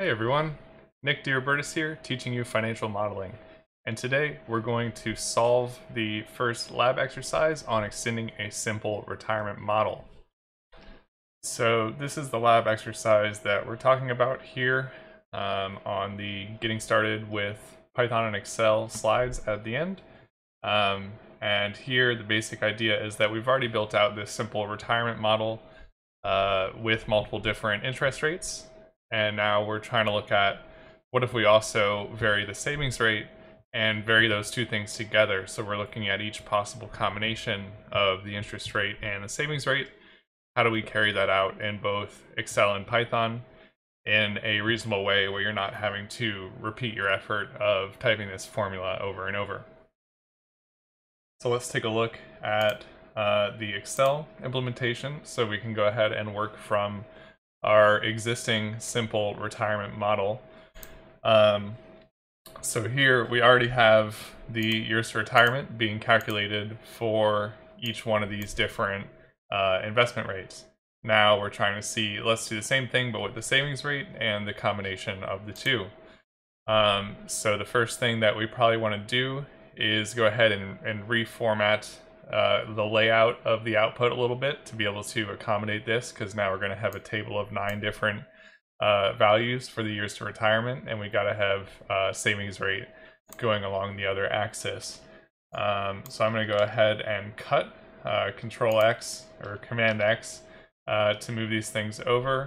Hey everyone, Nick DeRobertis here, teaching you financial modeling. And today we're going to solve the first lab exercise on extending a simple retirement model. So this is the lab exercise that we're talking about here on the Getting Started with Python and Excel slides at the end. And here the basic idea is that we've already built out this simple retirement model with multiple different interest rates. And now we're trying to look at what if we also vary the savings rate and vary those two things together. So we're looking at each possible combination of the interest rate and the savings rate. How do we carry that out in both Excel and Python in a reasonable way where you're not having to repeat your effort of typing this formula over and over? So let's take a look at the Excel implementation. So we can go ahead and work from our existing simple retirement model. So here we already have the years to retirement being calculated for each one of these different investment rates. Now we're trying to see, let's do the same thing but with the savings rate and the combination of the two. So the first thing that we probably want to do is go ahead and reformat the layout of the output a little bit to be able to accommodate this, because now we're going to have a table of 9 different values for the years to retirement, and we got to have savings rate going along the other axis. So I'm going to go ahead and cut, Control X or Command X to move these things over.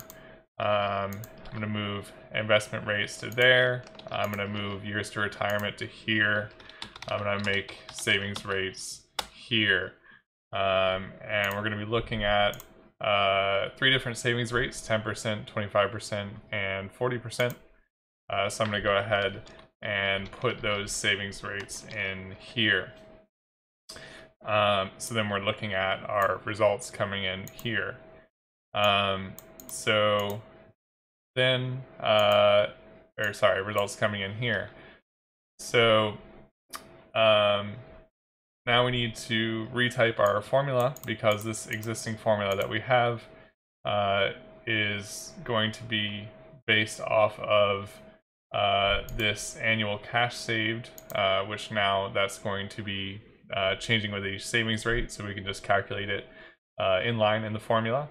I'm going to move investment rates to there. I'm going to move years to retirement to here. I'm going to make savings rates here, and we're going to be looking at 3 different savings rates, 10%, 25%, and 40%. So I'm going to go ahead and put those savings rates in here. So then we're looking at our results coming in here. So then, or sorry, results coming in here. So now we need to retype our formula, because this existing formula that we have is going to be based off of this annual cash saved, which now that's going to be changing with each savings rate, so we can just calculate it in line in the formula.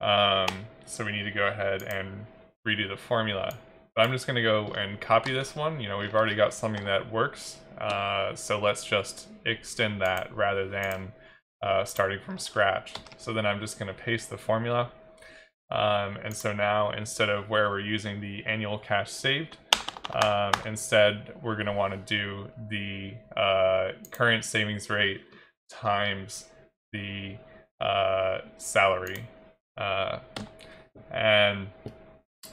So we need to go ahead and redo the formula. But I'm just going to go and copy this one. You know, we've already got something that works. So let's just extend that rather than starting from scratch. So then I'm just going to paste the formula. And so now, instead of where we're using the annual cash saved, instead we're going to want to do the current savings rate times the salary. And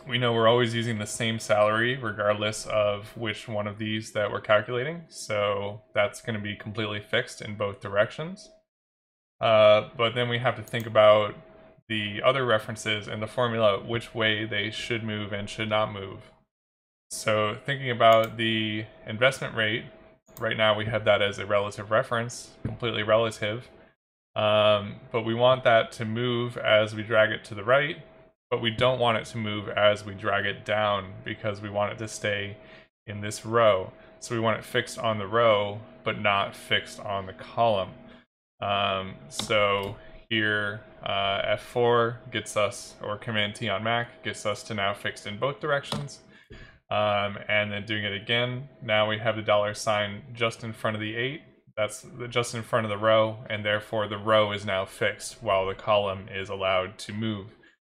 we know we're always using the same salary regardless of which one of these that we're calculating, so that's going to be completely fixed in both directions. But then we have to think about the other references in the formula, which way they should move and should not move. So thinking about the investment rate, right now we have that as a relative reference, completely relative, but we want that to move as we drag it to the right. But we don't want it to move as we drag it down, because we want it to stay in this row. So we want it fixed on the row, but not fixed on the column. So here, F4 gets us, or Command T on Mac, gets us to now fixed in both directions. And then doing it again, now we have the dollar sign just in front of the 8. That's just in front of the row, and therefore the row is now fixed while the column is allowed to move.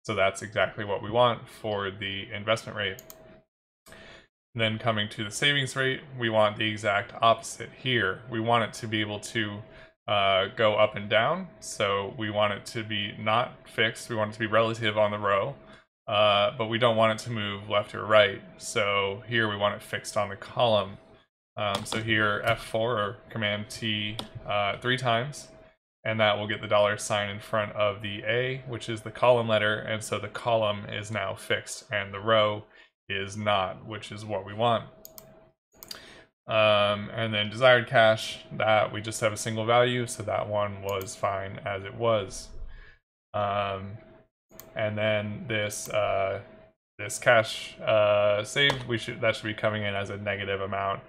So that's exactly what we want for the investment rate. And then coming to the savings rate, we want the exact opposite here. We want it to be able to go up and down. So we want it to be not fixed. We want it to be relative on the row, but we don't want it to move left or right. So here we want it fixed on the column. So here F4 or Command T 3 times. And that will get the dollar sign in front of the A, which is the column letter, and so the column is now fixed and the row is not, which is what we want. And then desired cash, that we just have a single value, so that one was fine as it was. And then this this cash save, that should be coming in as a negative amount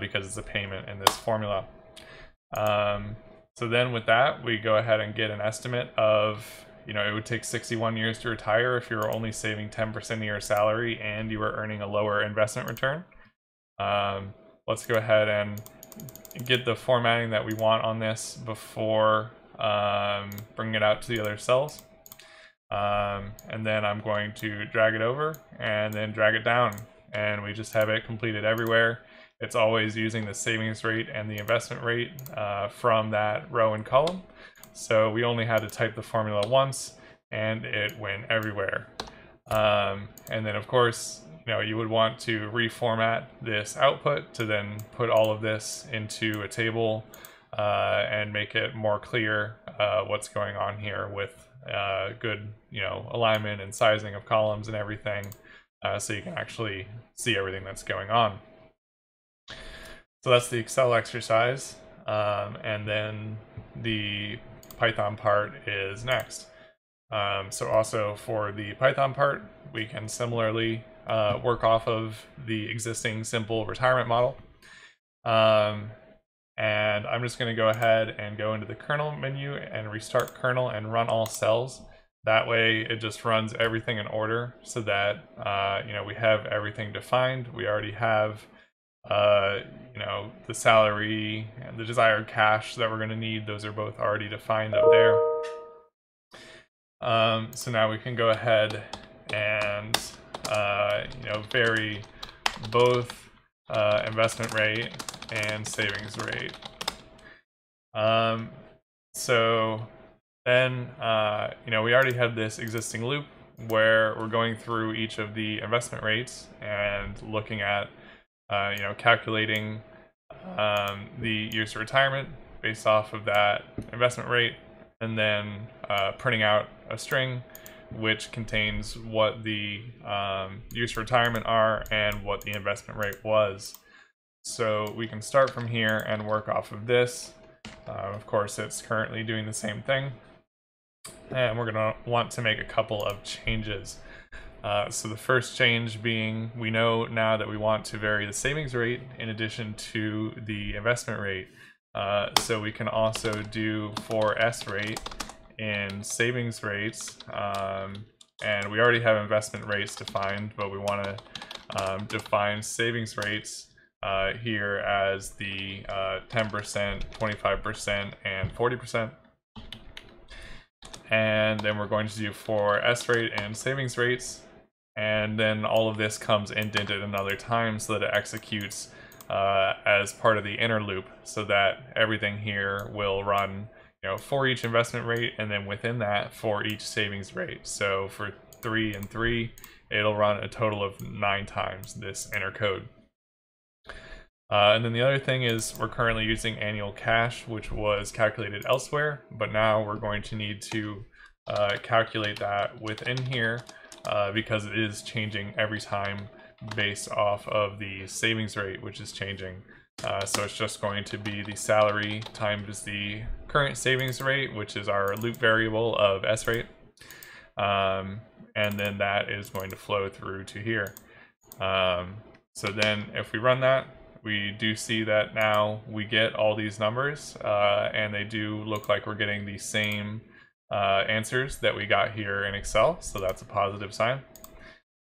because it's a payment in this formula. So then with that, we go ahead and get an estimate of, you know, it would take 61 years to retire if you were only saving 10% of your salary and you were earning a lower investment return. Let's go ahead and get the formatting that we want on this before bringing it out to the other cells. And then I'm going to drag it over and then drag it down, and we just have it completed everywhere. It's always using the savings rate and the investment rate from that row and column. So we only had to type the formula once and it went everywhere. And then of course, you know, you would want to reformat this output to then put all of this into a table and make it more clear what's going on here with good, you know, alignment and sizing of columns and everything, so you can actually see everything that's going on. So that's the Excel exercise, and then the Python part is next. So also for the Python part, we can similarly work off of the existing simple retirement model. And I'm just going to go ahead and go into the kernel menu and restart kernel and run all cells. That way it just runs everything in order so that, you know, we have everything defined. We already have, you know, the salary and the desired cash that we're going to need. Those are both already defined up there. So now we can go ahead and, you know, vary both investment rate and savings rate. So then, you know, we already had this existing loop where we're going through each of the investment rates and looking at, you know, calculating the years of retirement based off of that investment rate, and then printing out a string which contains what the years of retirement are and what the investment rate was. So we can start from here and work off of this. Of course, it's currently doing the same thing. And we're going to want to make a couple of changes. So the first change being, we know now that we want to vary the savings rate in addition to the investment rate. So we can also do for S rate in savings rates. And we already have investment rates defined, but we want to define savings rates here as the 10%, 25%, and 40%. And then we're going to do for S rate and savings rates. And then all of this comes indented another time so that it executes as part of the inner loop, so that everything here will run, you know, for each investment rate, and then within that for each savings rate. So for 3 and 3, it'll run a total of 9 times this inner code. And then the other thing is, we're currently using annual cash, which was calculated elsewhere, but now we're going to need to calculate that within here because it is changing every time based off of the savings rate, which is changing. So it's just going to be the salary times the current savings rate, which is our loop variable of S rate. And then that is going to flow through to here. So then if we run that, we do see that now we get all these numbers, and they do look like we're getting the same answers that we got here in Excel, so that's a positive sign.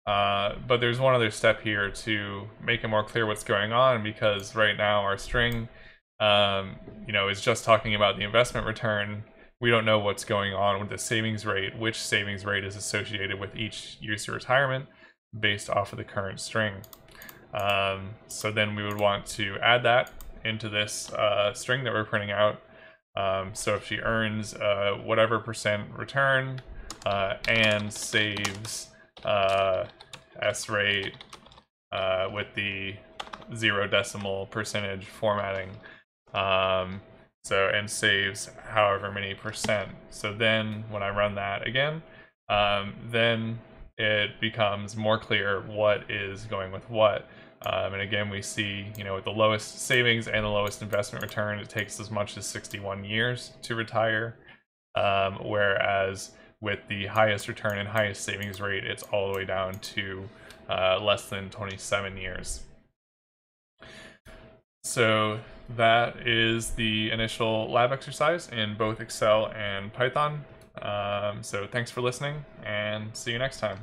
But there's one other step here to make it more clear what's going on, because right now our string, you know, is just talking about the investment return. We don't know what's going on with the savings rate, which savings rate is associated with each year's retirement based off of the current string. So then we would want to add that into this string that we're printing out. So if she earns whatever percent return and saves S rate with the 0 decimal percentage formatting, so, and saves however many percent. So then when I run that again, then it becomes more clear what is going with what. And again, we see, you know, with the lowest savings and the lowest investment return, it takes as much as 61 years to retire, whereas with the highest return and highest savings rate, it's all the way down to less than 27 years. So that is the initial lab exercise in both Excel and Python. So thanks for listening, and see you next time.